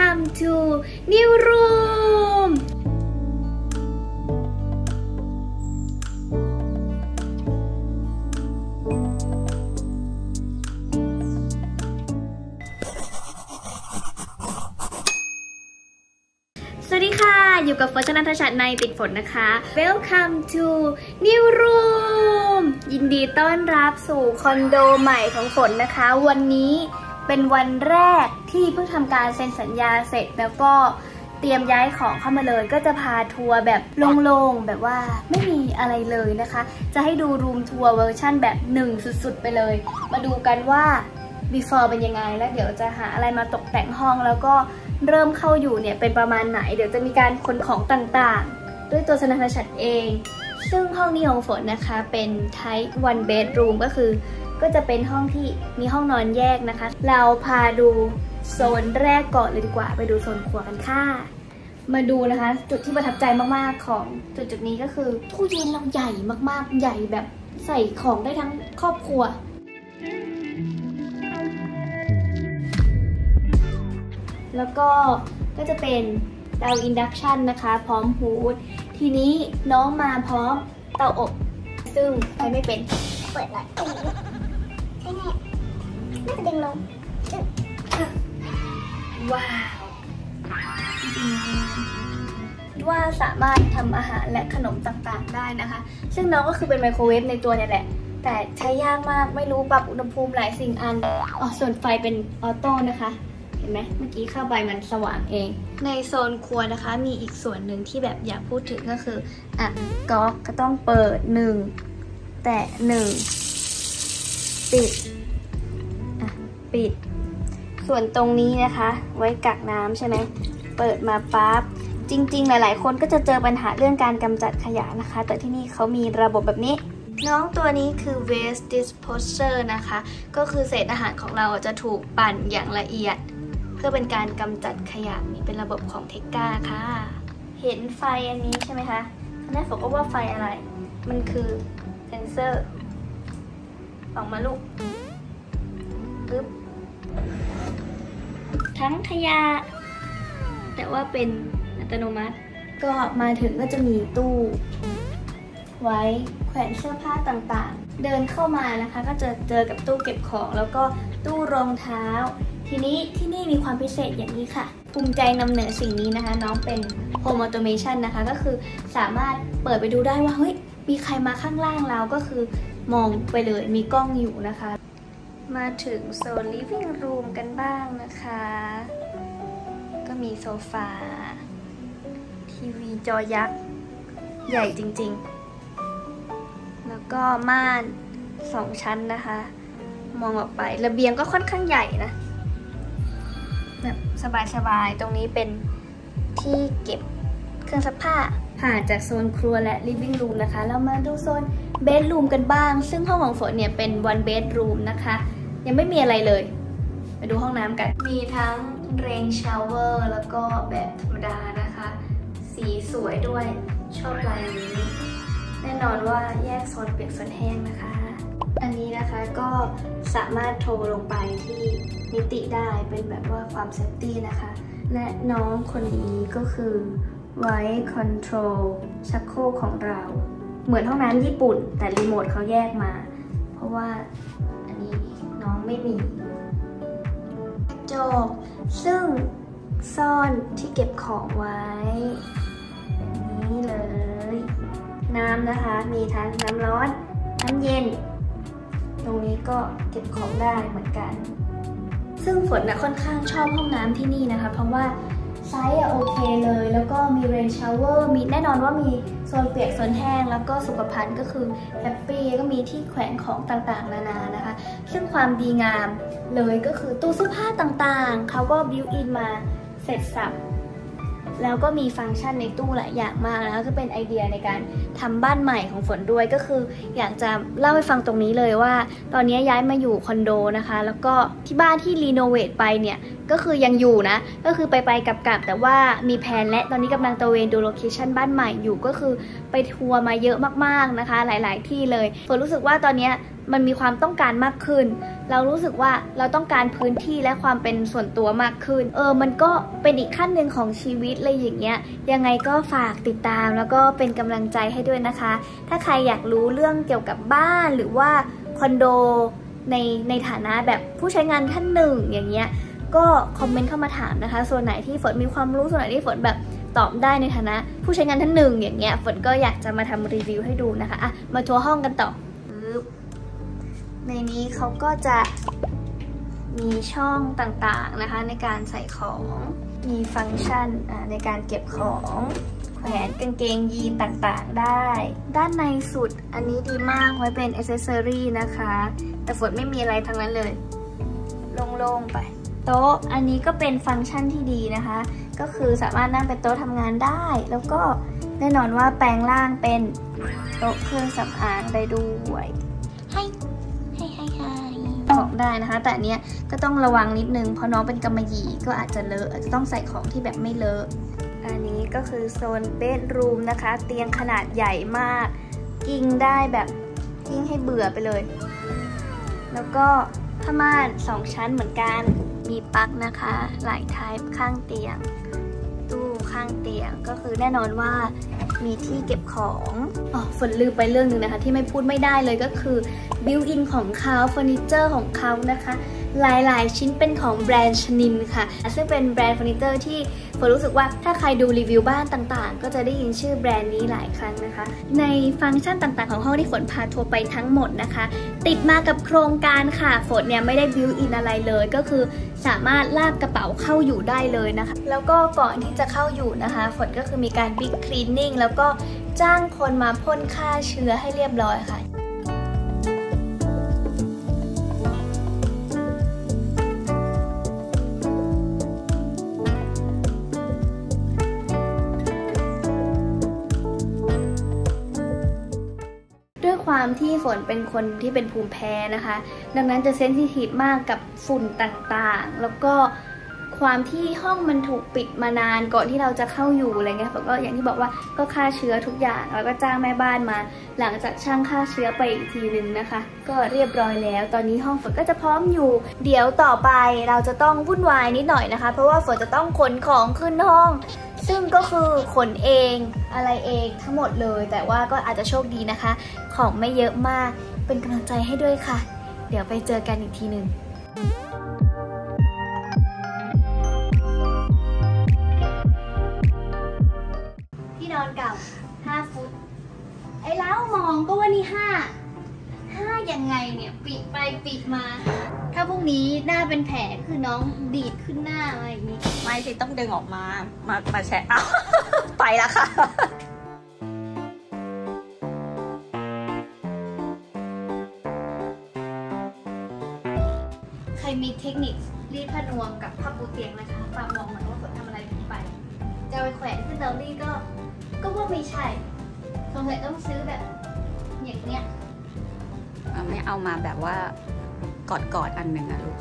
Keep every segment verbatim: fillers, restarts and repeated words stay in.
Welcome to New Room สวัสดีค่ะอยู่กับเฟิร์ส ณัฐชัดในติดฝนนะคะ Welcome to New Room ยินดีต้อนรับสู่คอนโดใหม่ของฝนนะคะวันนี้เป็นวันแรกที่เพิ่งทำการเซ็นสัญญาเสร็จแล้วก็เตรียมย้ายของเข้ามาเลยก็จะพาทัวร์แบบโล่งๆแบบว่าไม่มีอะไรเลยนะคะจะให้ดูรูมทัวร์เวอร์ชั่นแบบหนึ่งสุดๆไปเลยมาดูกันว่า บีฟอร์ เป็นยังไงแล้วเดี๋ยวจะหาอะไรมาตกแต่งห้องแล้วก็เริ่มเข้าอยู่เนี่ยเป็นประมาณไหนเดี๋ยวจะมีการขนของต่างๆด้วยตัวสนันทชัดเองซึ่งห้องนี้ของฝนนะคะเป็น Type วัน Bedroom ก็คือก็จะเป็นห้องที่มีห้องนอนแยกนะคะเราพาดูโซนแรกก่อนเลยดีกว่าไปดูโซนครัวกันค่ะมาดูนะคะจุดที่ประทับใจมากๆของจุดจุดนี้ก็คือตู้เย็นเราใหญ่มากๆใหญ่แบบใส่ของได้ทั้งครอบครัวแล้วก็ก็จะเป็นเตาอินดักชันนะคะพร้อมฮูดทีนี้น้องมาพร้อมเตาอบซึ่งใครไม่เป็นเปิดเลยน่าจะดึงลงว้าวว่าสามารถทำอาหารและขนมต่างๆได้นะคะซึ่งน้องก็คือเป็นไมโครเวฟในตัวเนี่ยแหละแต่ใช้ยากมากไม่รู้ปรับอุณหภูมิหลายสิ่งอันอ๋อส่วนไฟเป็นออโต้นะคะเห็นไหมเมื่อกี้เข้าไปมันสว่างเองในโซนครัวนะคะมีอีกส่วนหนึ่งที่แบบอยากพูดถึงก็คืออ่ะก๊อกก็ต้องเปิดหนึ่งแตะหนึ่งปิดอ่ะปิดส่วนตรงนี้นะคะไว้กักน้ำใช่ไหมเปิดมาปั๊บจริงๆหลายๆคนก็จะเจอปัญหาเรื่องการกำจัดขยะนะคะแต่ที่นี่เขามีระบบแบบนี้น้องตัวนี้คือ waste disposer นะคะก็คือเศษอาหารของเราจะถูกปั่นอย่างละเอียดเพื่อเป็นการกำจัดขยะนี่เป็นระบบของเทก้าค่ะเห็นไฟอันนี้ใช่ไหมคะอันนั้นผมก็ว่าไฟอะไรมันคือเซนเซอร์ออกมาลูกปึ๊บทั้งขยะแต่ว่าเป็นอัตโนมัติก็มาถึงก็จะมีตู้ไว้แขวนเสื้อผ้าต่างๆเดินเข้ามานะคะก็จะเจอกับตู้เก็บของแล้วก็ตู้รองเท้าทีนี้ที่นี่มีความพิเศษอย่างนี้ค่ะภูมิใจนำเหนือสิ่งนี้นะคะน้องเป็น Home Automation นะคะก็คือสามารถเปิดไปดูได้ว่าเฮ้ยมีใครมาข้างล่างเราก็คือมองไปเลยมีกล้องอยู่นะคะมาถึงโซน living room กันบ้างนะคะก็มีโซฟาทีวีจอยักษ์ใหญ่จริงๆแล้วก็ม่านสองชั้นนะคะมองออกไประเบียงก็ค่อนข้างใหญ่นะแบบสบายๆตรงนี้เป็นที่เก็บเครื่องซักผ้าผ่านจากโซนครัวและ living room นะคะแล้วมาดูโซนเบดรูมกันบ้างซึ่งห้องของฝนเนี่ยเป็นวันเบดรูมนะคะยังไม่มีอะไรเลยไปดูห้องน้ำกันมีทั้งเรนชาวเวอร์แล้วก็แบบธรรมดานะคะสีสวยด้วยชอบลายนี้แน่นอนว่าแยกโซนเปียกโซนแห้งนะคะอันนี้นะคะก็สามารถโทรลงไปที่นิติได้เป็นแบบว่าความเซฟตี้นะคะและน้องคนนี้ก็คือไว้คอนโทรลชักโครกของเราเหมือนห้องน้ำญี่ปุ่นแต่รีโมทเขาแยกมาเพราะว่าอันนี้น้องไม่มีกระจกซึ่งซ่อนที่เก็บของไว้นี่เลยน้ำนะคะมีทั้งน้ำร้อนน้ำเย็นตรงนี้ก็เก็บของได้เหมือนกันซึ่งฝนนะค่อนข้างชอบห้องน้ำที่นี่นะคะเพราะว่าไซส์อะโอเคเลยแล้วก็มีเรนชาวเวอร์มีแน่นอนว่ามีโซนเปียกโซนแห้งแล้วก็สุขภัณฑ์ก็คือแฮปปี้ก็มีที่แขวนของต่างๆนานานะคะซึ่งความดีงามเลยก็คือตู้เสื้อผ้าต่างๆเขาก็บิวอินมาเสร็จสับแล้วก็มีฟังก์ชันในตู้หลายอย่างมากแล้วก็เป็นไอเดียในการทำบ้านใหม่ของฝนด้วยก็คืออยากจะเล่าให้ฟังตรงนี้เลยว่าตอนนี้ย้ายมาอยู่คอนโดนะคะแล้วก็ที่บ้านที่รีโนเวทไปเนี่ยก็คือยังอยู่นะก็คือไปไปกลับกลับแต่ว่ามีแผนและตอนนี้กำลังตระเวนดูโลเคชั่นบ้านใหม่อยู่ก็คือไปทัวร์มาเยอะมากๆนะคะหลายๆที่เลยฝนรู้สึกว่าตอนนี้ มันมีความต้องการมากขึ้นเรารู้สึกว่าเราต้องการพื้นที่และความเป็นส่วนตัวมากขึ้นเออมันก็เป็นอีกขั้นหนึ่งของชีวิตเลยอย่างเงี้ยยังไงก็ฝากติดตามแล้วก็เป็นกำลังใจให้ด้วยนะคะถ้าใครอยากรู้เรื่องเกี่ยวกับบ้านหรือว่าคอนโดในในฐานะแบบผู้ใช้งานท่านหนึ่งอย่างเงี้ยก็คอมเมนต์เข้ามาถามนะคะส่วนไหนที่ฝนมีความรู้ส่วนไหนที่ฝนแบบตอบได้ในฐานะผู้ใช้งานท่านหนึ่งอย่างเงี้ยฝนก็อยากจะมาทำรีวิวให้ดูนะคะอะมาทัวร์ห้องกันต่อในนี้เขาก็จะมีช่องต่างๆนะคะในการใส่ของมีฟังก์ชันในการเก็บของแขวนกางเกงยีนต่างๆได้ด้านในสุดอันนี้ดีมากไว้เป็นอิสเซอรี่นะคะแต่ฝนไม่มีอะไรทั้งนั้นเลยโล่งๆไปโต๊ะอันนี้ก็เป็นฟังก์ชันที่ดีนะคะก็คือสามารถนั่งเป็นโต๊ะทำงานได้แล้วก็แน่นอนว่าแปลงร่างเป็นโต๊ะเครื่องสำอางได้ด้วยให้ให้ให้ให้ของได้นะคะแต่อันเนี้ยก็ต้องระวังนิดนึงเพราะน้องเป็นกำมะหยี่ก็อาจจะเลอะอาจจะต้องใส่ของที่แบบไม่เลอะอันนี้ก็คือโซนเบดรูมนะคะเตียงขนาดใหญ่มากกิ้งได้แบบกิ้งให้เบื่อไปเลยแล้วก็ผ้าม่านสองชั้นเหมือนกันมีปลั๊กนะคะหลายไทป์ข้างเตียงตู้ข้างเตียงก็คือแน่นอนว่ามีที่เก็บของอ๋อฝนลืมไปเรื่องหนึ่งนะคะที่ไม่พูดไม่ได้เลยก็คือบิวท์อินของเขาเฟอร์นิเจอร์ของเขานะคะหลายๆชิ้นเป็นของแบรนด์ชนินค่ะซึ่งเป็นแบรนด์เฟอร์นิเจอร์ที่ฝนรู้สึกว่าถ้าใครดูรีวิวบ้านต่างๆก็จะได้ยินชื่อแบรนด์นี้หลายครั้งนะคะในฟังก์ชันต่างๆของห้องที่ฝนพาทัวร์ไปทั้งหมดนะคะติดมากับโครงการค่ะฝนเนี่ยไม่ได้บิวท์อินอะไรเลยก็คือสามารถลากกระเป๋าเข้าอยู่ได้เลยนะคะแล้วก็ก่อนที่จะเข้าอยู่นะคะฝนก็คือมีการบิ๊กคลีนนิ่งแล้วก็จ้างคนมาพ่นฆ่าเชื้อให้เรียบร้อยค่ะความที่ฝนเป็นคนที่เป็นภูมิแพ้นะคะดังนั้นจะเซนซิทีฟมากกับฝุ่นต่างๆแล้วก็ความที่ห้องมันถูกปิดมานานก่อนที่เราจะเข้าอยู่อะไรเงี้ยฝนก็อย่างที่บอกว่าก็ฆ่าเชื้อทุกอย่างแล้วก็จ้างแม่บ้านมาหลังจากช่างฆ่าเชื้อไปอีกทีนึงนะคะก็เรียบร้อยแล้วตอนนี้ห้องฝนก็จะพร้อมอยู่เดี๋ยวต่อไปเราจะต้องวุ่นวายนิดหน่อยนะคะเพราะว่าฝนจะต้องขนของขึ้นห้องซึ่งก็คือขนเองอะไรเองทั้งหมดเลยแต่ว่าก็อาจจะโชคดีนะคะของไม่เยอะมากเป็นกำลังใจให้ด้วยค่ะเดี๋ยวไปเจอกันอีกทีหนึ่งที่นอนเก่าห้าฟุตไอ้แล้วมองก็ว่านี่ห้า ห้ายังไงเนี่ยปิดไปปิดมาถ้าพรุ่งนี้หน้าเป็นแผลคือน้องดีดขึ้นหน้าอะไรอย่างนี้ไม่สิต้องดึงออกมามามาแชะเอาไปแล้วค่ะเคยมีเทคนิครีดผ้านวมกับผ้าปูเตียงนะคะฝากมองเหมือนว่าฝนทำอะไรผิดไปจะไปแขวนขึ้นเตารีดก็ก็ว่าไม่ใช่สงสัยต้องซื้อแบบอย่างเนี้ยไม่เอามาแบบว่ากอดกอดอันหนึ่งอะลูก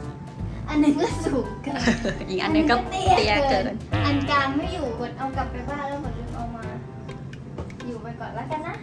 อันหนึ่งก็สูงเกินอีกอันหนึ่งก็เตี้ยเกินอันกลางไม่อยู่กดเอากลับไปบ้านแล้วกดลืมเอามาอยู่ไปก่อนแล้วกันนะ